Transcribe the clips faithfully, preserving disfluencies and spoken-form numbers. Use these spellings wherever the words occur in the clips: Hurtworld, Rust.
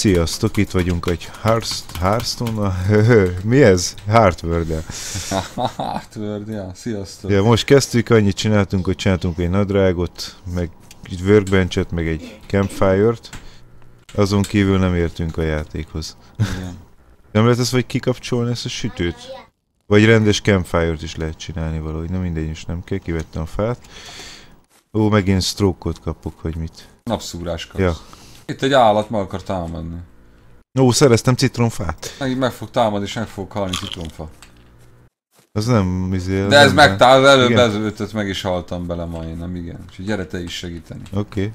Sziasztok, itt vagyunk egy Hearthstone-a. Mi ez? Hurtworld-el. Hurtworld-el, sziasztok. Ja, most kezdtük, annyit csináltunk, hogy csináltunk egy nadrágot, meg egy workbench-et, meg egy campfire-t. Azon kívül nem értünk a játékhoz. Igen. Nem lehet ez, hogy kikapcsolni ezt a sütőt? Vagy rendes campfire-t is lehet csinálni valahogy, na mindegy, is nem kell, kivettem a fát. Ó, megint stroke-ot kapok, hogy mit. Napszúrás kapsz. Ja. Itt egy állat meg akar támadni. Ó, szereztem citromfát. Meg fog támadni és meg fog halni citromfa. Ez nem izé... De ez megtámad, előbb ezötöt meg is haltam bele majdnem, igen. Úgyhogy gyere te is segíteni. Oké.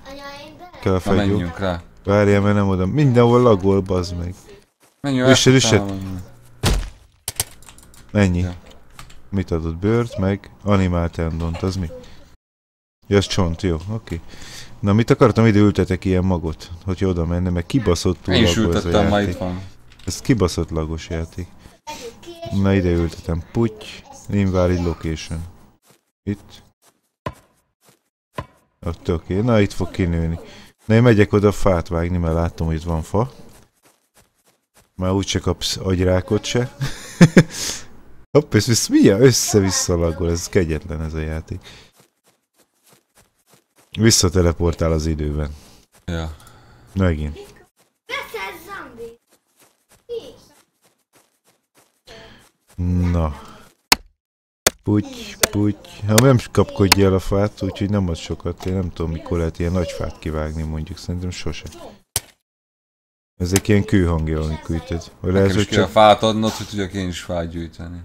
Okay. Na menjünk rá. Várjál, mert nem oda. Mindenhol lagol, bazd meg. Menjünk, üssed, üssed. Ennyi. Ja. Mit adott? Bőrt, meg animál tendont, az mi? Ja, az csont, jó, oké. Okay. Na, mit akartam, ide ültetek ilyen magot, hogyha oda menne, mert kibaszott túl lagos játék. Én is ültettem, már itt van. Ez kibaszott lagos játék. Na, ide ültetem. Puty, invalid location. Itt. Ott, oké. Okay. Na, itt fog kinőni. Na, én megyek oda fát vágni, mert látom, hogy itt van fa. Már úgyse kapsz agyrákot se. Hopp, és mi a össze-vissza lagol, ez kegyetlen ez a játék. Visszateleportál az időben. Ja. Megint. Na. Puty, puty. Ha nem kapkodj el a fát, úgyhogy nem ad sokat. Én nem tudom, mikor lehet ilyen nagy fát kivágni, mondjuk. Szerintem sose. Ezek ilyen kőhangja, amikor ütöd. Nekem is kell a fát adnod, hogy tudjak én is fát gyűjteni.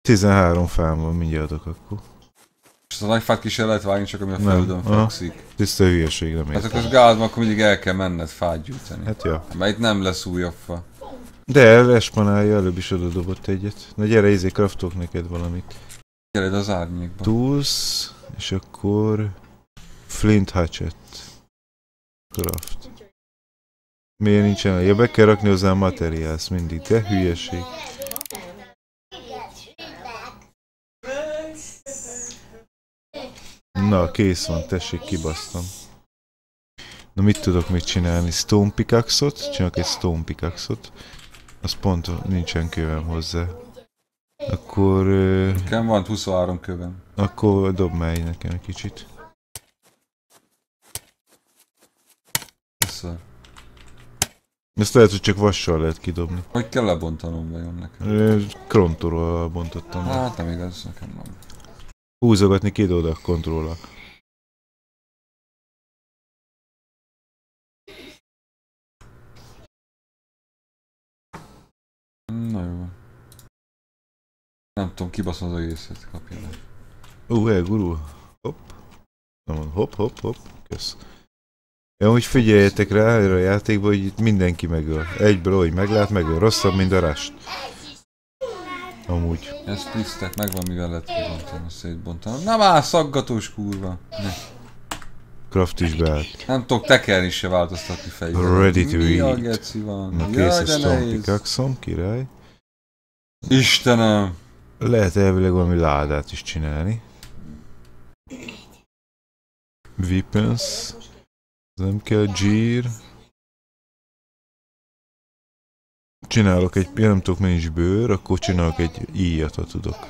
tizenhárom fám van, mindjárt adok akkor. És a nagy fát ki sem lehet vágni, csak ami a földön fekszik. Tiszta hülyeség, nem értem. Hát akkor az gáz, akkor mindig el kell menned fát gyűjteni. Hát ja. Mert itt nem lesz újabb fa. De elespanálja, előbb is oda dobott egyet. Na gyere, izé, kraftok neked valamit. Gyered az árnyékba. Tools, és akkor... Flint hatchet. Craft. Miért nincsen? Ja, be kell rakni hozzá materiált mindig, de hülyeség. Na, kész van, tessék, kibasztam. Na, mit tudok még csinálni? Stone pickaxe-ot? Csinálok egy stone pickaxe-ot. Az pont nincsen kövem hozzá. Akkor... Nekem van huszonhárom kövem. Akkor dob már nekem egy kicsit. Köszönöm. Ezt lehet, hogy csak vassal lehet kidobni. Hogy kell lebontanom, vajon nekem? Krontorral bontottam. Hát nem igaz, nekem nem. Húzogatni két oldal kontrollal. Na jó. Nem tudom, kibaszom az egészet, kapja le. Ó, elgurul. Hopp. Hopp, hopp, hopp. Kösz. Ja, úgy figyeljetek rá erre a játékba, hogy itt mindenki megöl. Egyből, hogy meglát, megöl. Rosszabb, mint a Rust. Amúgy. Ez tisztek, megvan, mivel lehet kibontani, szétbontani. Na már szaggatós kurva! Ne. Craft is beállt. Nem tudok tekerni se változtatni fejét. Ready to mi eat. A geci van? Na kész a stone pickaxe-om, király. Istenem! Lehet elvileg valami ládát is csinálni. Weapons. Nem kell, gyír. Csinálok egy, nem tudok, mert nincs bőr, akkor csinálok egy íjat, ha tudok.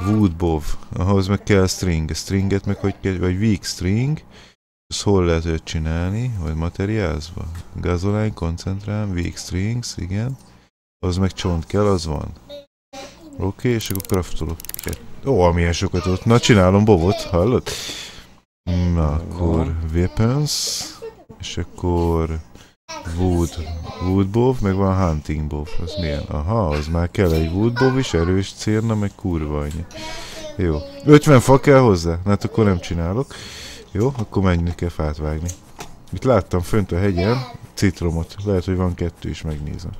Woodbov, ahhoz meg kell string, stringet meg hogy kell, vagy weak string. Ezt hol lehet őt csinálni, vagy materiálzva? Gazolány, koncentrál, weak strings, igen. Az meg csont kell, az van. Oké, okay, és akkor craftolok. Ó, amilyen sokat ott, na csinálom bobot, hallod? Na, akkor weapons, és akkor... Wood, woodbow, meg van hunting bow, az milyen? Aha, az már kell egy woodbow is, erős cérna, meg kurva annyi. Jó. ötven fa kell hozzá? Na hát akkor nem csinálok. Jó, akkor menjünk, kell fát vágni. Itt láttam fönt a hegyen citromot, lehet, hogy van kettő is, megnézem.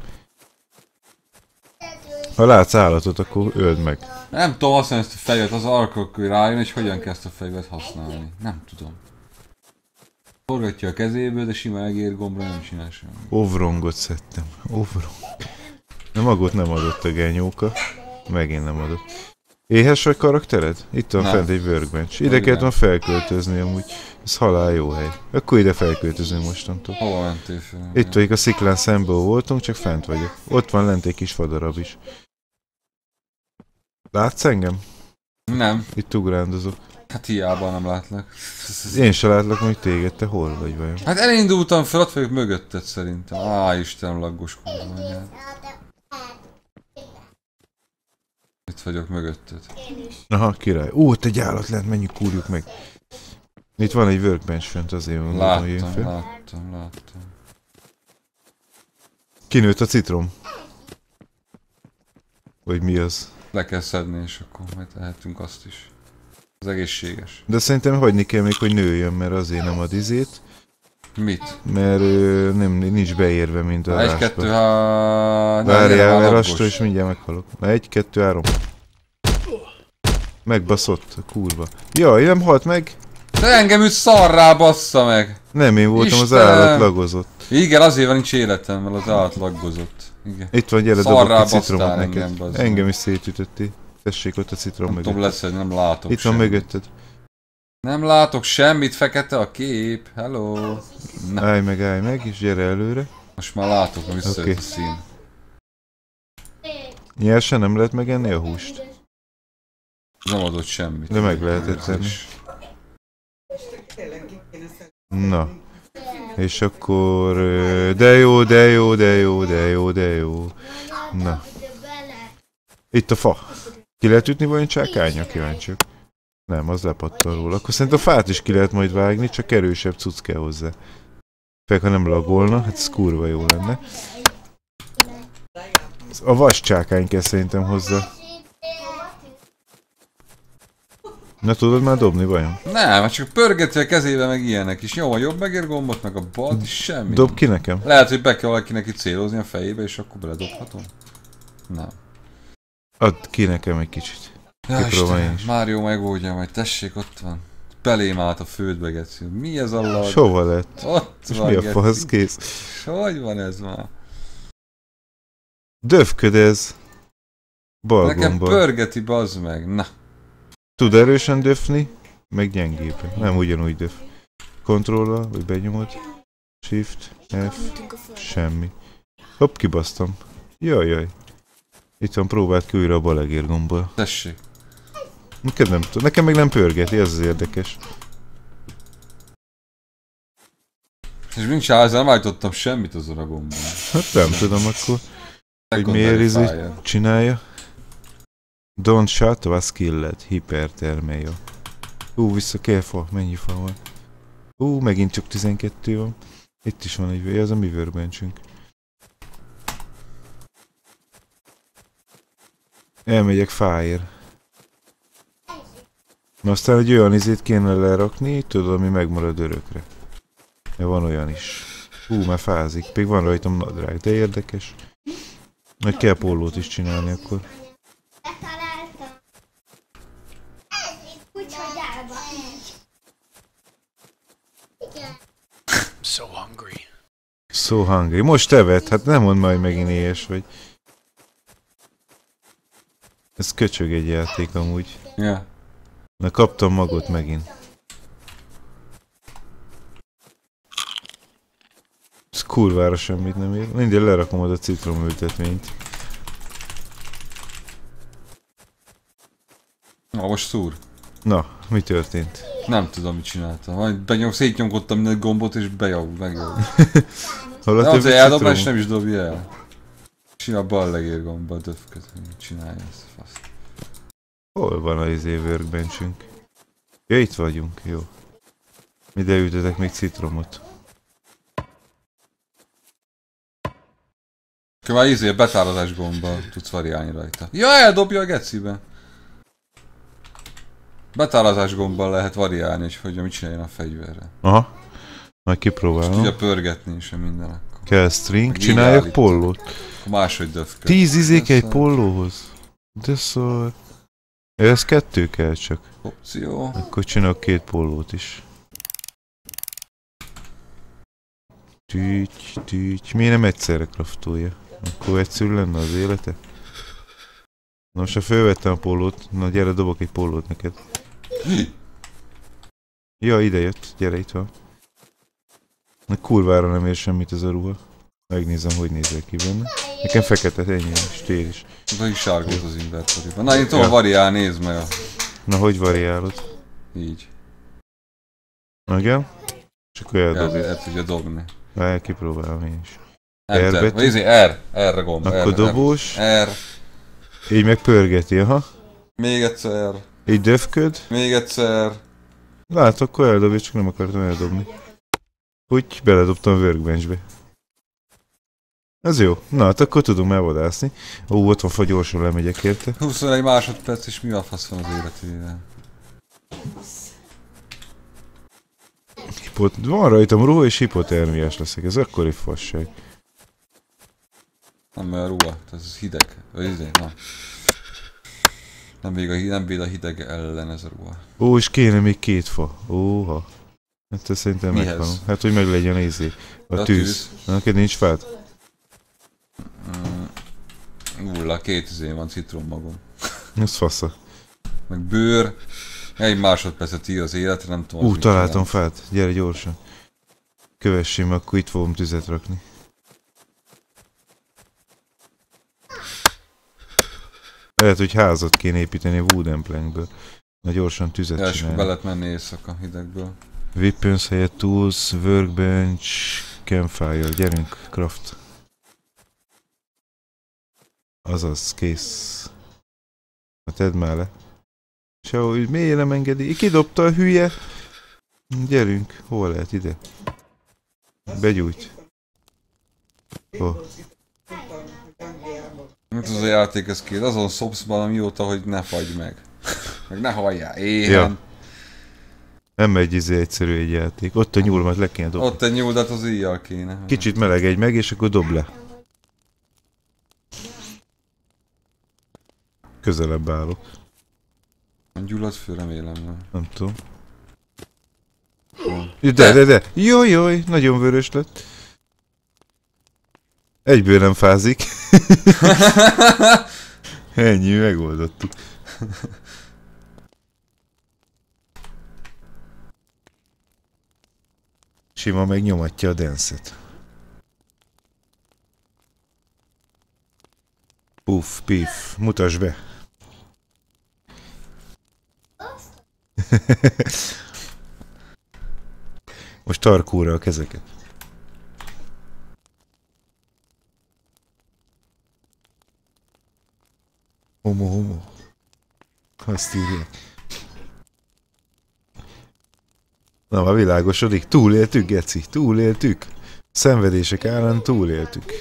Ha látsz állatot, akkor öld meg. Nem tudom használni ezt a fejlet, az arkok rájön, és hogyan kezd a fejlet használni. Nem tudom. Forgatja a kezéből, de simán egér gombra nem csinál semmit. Ovrongot szedtem. Ovrong. Na magot nem adott a genyóka. Megint nem adott. Éhes vagy karaktered? Itt van fent egy workbench. Ide kellett van felköltözni amúgy. Ez halál jó hely. Akkor ide felköltözünk mostantól. Hol mentél fel? Itt vagyok, a sziklán szemből voltunk, csak fent vagyok. Ott van lent egy kis fadarab is. Látsz engem? Nem. Itt ugrándozok. Hát hiába nem látlak. Én se látlak, még téged, te hol vagy vajon? Hát elindultam fel, ott vagyok mögötted szerintem. Á, Istenem, laggos kurva anyád. Itt vagyok mögötted. Aha, király. Ó, te gyállat lent, menjünk, kúrjuk meg. Itt van egy workbench fönt, azért van. Láttam, láttam, láttam. Kinőtt a citrom. Vagy mi az? Le kell szedni, és akkor majd lehetünk azt is. Az egészséges. De szerintem hagyni kell még, hogy nőjön, mert azért nem ad izét. Mit? Mert ö, nem, nincs beérve, mint a ráspad. Egy, kettő, há... Várjál, mert rastra is mindjárt meghalok. Na, egy, kettő, három. Megbaszott, kurva. Jaj, nem halt meg? De engem üt szarrá, bassza meg! Nem, én voltam, Istenem. Az állat lagozott. Igen, azért van, nincs életem, mert az állat lagozott. Igen. Itt van, gyere, dobok a citromot neked. Engem, engem is szétütöttél. Tessék ott a citrom mögött. Nem tudom, lesz, hogy nem látok. Itt van mögötted. Nem látok semmit, fekete a kép. Hello. Na. Állj meg, állj meg, és gyere előre. Most már látok, hogy visszajött okay. A szín. Nyersen nem lehet megenni a húst? Nem adott semmit. De meg lehetett tenni. Na. És akkor... De jó, de jó, de jó, de jó, de jó. Na. Itt a fa. Ki lehet ütni vajon csákánya, kíváncsiak? Nem, az lepattan róla. Akkor szerint a fát is ki lehet majd vágni, csak erősebb cucc kell hozzá. Főleg, ha nem lagolna, hát ez kurva jó lenne. A vas csákány kell szerintem hozzá. Na tudod már dobni vajon? Nem, hát csak pörgeti a kezébe meg ilyenek is. Jó, a jobb megér gombot, meg a balt is semmi. Dob ki nekem. Lehet, hogy be kell valakinek itt célozni a fejébe, és akkor beledobhatom? Nem. Add ki nekem egy kicsit. Ja, Istenem, Mário megoldja majd, tessék, ott van. Belém állt a földbe, geci. Mi ez a lag? Sova lett. Ott és van, mi a fasz, kész? Hogy van ez már? Döfköd ez. Bal nekem gombbal. Pörgeti, bazd meg, na. Tud erősen döfni, meg gyengébe. Nem ugyanúgy döf. Kontrolla, vagy benyomod. Shift, F, semmi. Hopp, kibasztam. Jajjaj. Jaj. Itt van, próbált ki újra a balegér gombbal. Tessék. Neked nem tudom, nekem meg nem pörgeti, ez az érdekes. És nincs áll, nem állítottam semmit azon a gombbal. Hát nem tudom akkor, hogy miért is csinálja. Don't shot was skilled, hiperterméja. Ú, vissza kell fa, mennyi fa van. Ú, megint csak tizenkettő van. Itt is van egy, az a mi workbenchünk. Elmegyek fáért. Na aztán egy olyan izét kéne lerakni, tudod, ami megmarad örökre. De van olyan is. Hú, már fázik. Még van rajtam nadrág, de érdekes. Majd kell pólót is csinálni akkor. So hungry. So hungry. Most tevet, hát nem mondd majd, megint éhes vagy. Ez köcsög egy játék amúgy. Yeah. Na kaptam magot megint. Ez kurvára semmit nem ér. Mindjárt lerakom oda a citromültetményt. Na most szúr. Na, mi történt? Nem tudom, mit csináltam. Majd szétnyomkodtam minden gombot és bejavult, megjavult. Hol a többi citromot? És nem is dobja el. Csinál a bal legér gombbal döfkötni, csinálja ezt a faszt. Hol van az izé workbenchünk? Ja, itt vagyunk, jó. Ide ütöttek még citromot. Kövány izé a betáradás gombbal tudsz variálni rajta. Ja, eldobja a gecibe! Betáradás gombbal lehet variálni, és hogy mit csináljon a fegyverre. Aha. Majd kipróbálom. És tudja pörgetni is a minden. Kell string, csináljak pollót. Máshogy döfköd. Tíz izék egy pollóhoz. De szar. Ez kettő kell csak. Opció. Akkor csinálok két pollót is. Tűty, tűty. Miért nem egyszerre kraftolja? Akkor egyszerű lenne az élete? Na most ha felvettem a pólót, na gyere, dobok egy pólót neked. Ja, ide jött, gyere, itt van. Na kurvára nem ér semmit ez a ruha. Megnézem, hogy nézel ki benne. Nekem fekete, ennyi, stér is. De is sárgót az inventoryban. Na itt hol variál, nézd meg a... Na, hogy variálod? Így. Igen? És akkor eldobni. El, el tudja dobni. El kipróbálom én is. R-bet. Nézd, R, R gomb. Akkor dobós. R. Így meg pörgeti, aha. Még egyszer. Így döfköd. Még egyszer. Lát, akkor eldobja, csak nem akartam eldobni. Úgy beledobtam a workbenchbe. Ez jó. Na, hát akkor tudunk már vadászni. Ó, ott van fa, gyorsan lemegyek érte. huszonegy másodperc, és mi a fasz van az életében? Hipot... Van rajtam ruha, és hipotermiás leszek. Ez akkori fasság. Nem, mert a ruha, ez hideg. Ezért, na. Nem véd a, nem véd a hideg ellen ez a ruha. Ó, és kéne még két fa. Óha. Hát ezt szerintem megvanom. Hát, hogy meglegyen ízé. A, a tűz. tűz. Na, neked nincs fát? Nulla, két izén van citrommagom. Ez fasza. Meg bőr. Egy másodpercet ír az életre, nem tudom. Ú, találtam fát. Gyere gyorsan. Kövessém, akkor itt fogom tüzet rakni. Lehet, hogy házat kéne építeni a wooden plankből. Na gyorsan tüzet csinálni. Elsőbb be lehet menni éjszaka hidegből. Weapons helyett tools, workbench, campfire. Gyerünk, craft. Azaz, kész. Na tedd már le. Sehogy miért nem engedi? Kidobta a hülye! Gyerünk, hol lehet ide? Begyújt. Oh. Mit az a játék ez kér? Azon szopsz valamióta, hogy ne fagy meg. Meg ne halljál, éhen. Ja. Nem egy izé egyszerű egy játék. Ott a nyúlmat le kéne dobni. Ott a nyúldat az íjjal kéne. Kicsit melegedj meg, és akkor dob le. Közelebb állok. Gyullad fő, remélem. Nem, nem tudom. De, de, de! Jaj, jaj! Nagyon vörös lett. Egyből nem fázik. Ennyi, megoldottuk. Sima megnyomatja a denszet. Puff, pif, mutasd be! Most tarkóra a kezeket. Homo, homo. Azt írják. Na, már világosodik. Túléltük, geci. Túléltük. Szenvedések árán túléltük.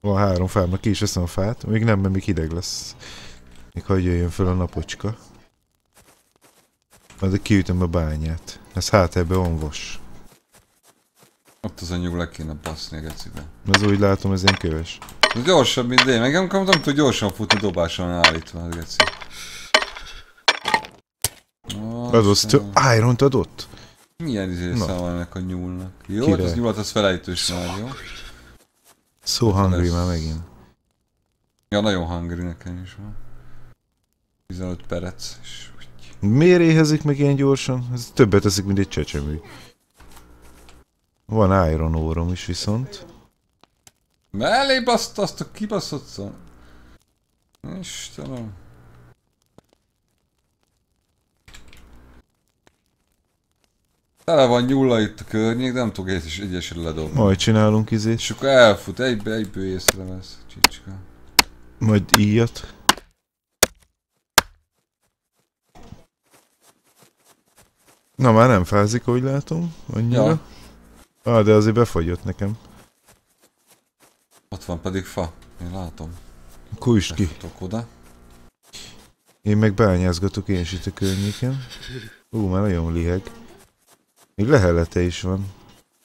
Van három fámnak ki is veszem a fát. Még nem, mert még hideg lesz. Még hagyj jöjjön fel a napocska. Na, de kiütöm a bányát. Ez hát ebbe onvos. Ott az anyag le kéne baszni a gecibe. Az úgy látom, ez én köves. Ez gyorsabb, mint én. Meg nem tud gyorsan futni, dobáson állítva a geci. Adott, Iront adott? Milyen izé száma ennek a nyúlnak? Jó, hát az nyúlat az felejtős már, jó? So hungry már megint. Ja, nagyon hungry nekem is van. tizenöt perec. Miért éhezik meg ilyen gyorsan? Ez többet eszik, mint egy csecsemő. Van Iron Ore-om is viszont. Mellé baszt azt a kibaszott szó. Istenem. Tele van nyúlla itt a környék, de nem tudok egyesre ledobni. Majd csinálunk izét. És akkor elfut, egybe, egyből észre vesz, csicska. Majd íjat. Na már nem fázik, ahogy látom, annyira. Ja. Ah, de azért befagyott nekem. Ott van pedig fa, én látom. Kújtsd ki. Oda. Én meg bányázgatok én is itt a környéken. Ú, már nagyon liheg. Még lehelete is van.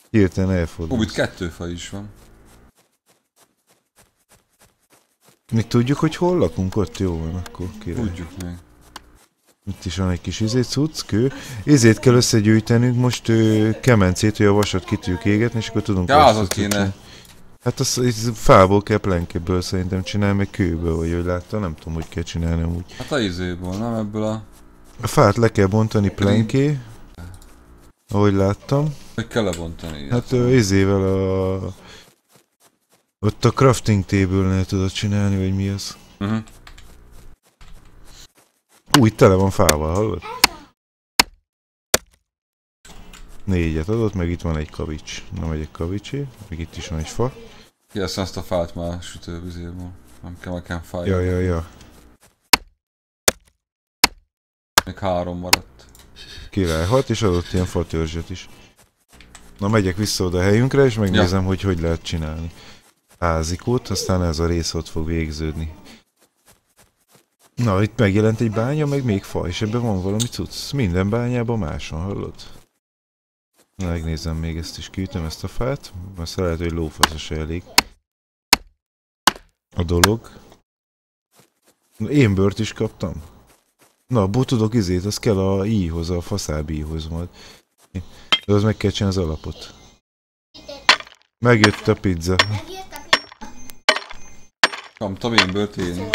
Hirtelen elfordul. Úgy kettő fa is van. Még tudjuk, hogy hol lakunk? Ott jó van akkor, kérlek. Tudjuk még. Itt is van egy kis izét, cuckkő. Izét kell összegyűjtenünk most ö, kemencét, hogy a vasat ki tudjuk égetni, és akkor tudunk... Gázat kéne Hát az, az fából kell plenkéből szerintem csinálni, meg kőből, vagy hogy látta, nem tudom, hogy kell csinálni amúgy. Hát a izéből, nem ebből a... A fát le kell bontani plenké, ahogy láttam. Hogy kell lebontani? Hát izével a... Ott a crafting table-nél tudod csinálni, vagy mi az? Uh-huh. Ú, itt tele van fával, hallod? Négyet adott, meg itt van egy kavics. Na megyek kavicsé, meg itt is van egy fa. Kieszem azt a fát már a sütővizérből. Nem kell nekem fájni. Ja, ja, ja. Még három maradt. Király hat, és adott ilyen fatörzset is. Na megyek vissza oda a helyünkre, és megnézem, ja. hogy hogy lehet csinálni házikót, aztán ez a rész ott fog végződni. Na, itt megjelent egy bánya, meg még fa, és ebben van valami cucc. Minden bányában máson, hallod? Na, megnézem még ezt is, kiütöm ezt a fát, mert lehet, hogy lófaszos elég a dolog. Na, én bört is kaptam. Na, abból tudok izét, az kell a íjhoz, a faszábíjhoz majd. De az meg kell csinálni az alapot. Megjött a pizza. Kaptam én bört én.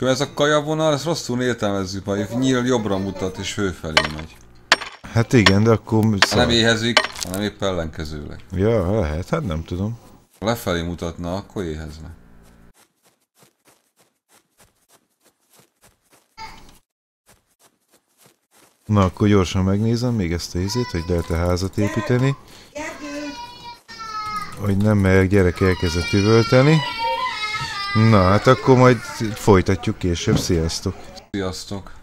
Ez a kajavonal, ezt rosszul értelmezzük majd, nyíl jobbra mutat és fölfelé megy. Hát igen, de akkor... Ha nem éhezik, hanem épp ellenkezőleg. Ja, lehet, hát nem tudom. Ha lefelé mutatna, akkor éhezne. Na, akkor gyorsan megnézem még ezt a izét, hogy lehet-e házat építeni. Hogy nem, mert gyerek elkezdett üvölteni. Na, hát akkor majd folytatjuk később. Sziasztok! Sziasztok!